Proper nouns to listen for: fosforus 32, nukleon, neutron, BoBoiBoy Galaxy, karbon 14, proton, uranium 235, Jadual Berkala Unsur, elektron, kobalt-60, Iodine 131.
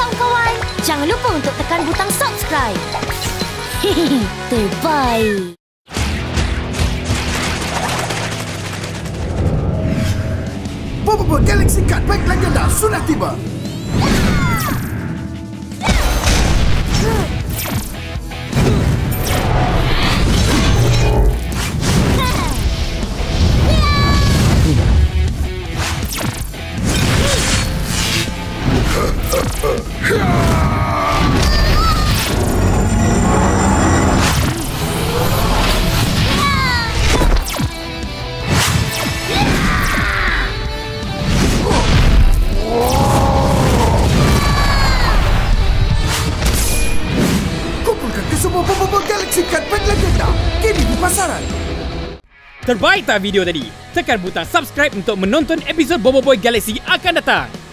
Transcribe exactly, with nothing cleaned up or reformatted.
kawan-kawan. Jangan lupa untuk tekan butang subscribe. Hehehe, terbaik. BoBoiBoy Galaxy Card Pack legenda sudah tiba. Terbaik tak video tadi? Tekan butang subscribe untuk menonton episod BoBoiBoy Galaxy akan datang.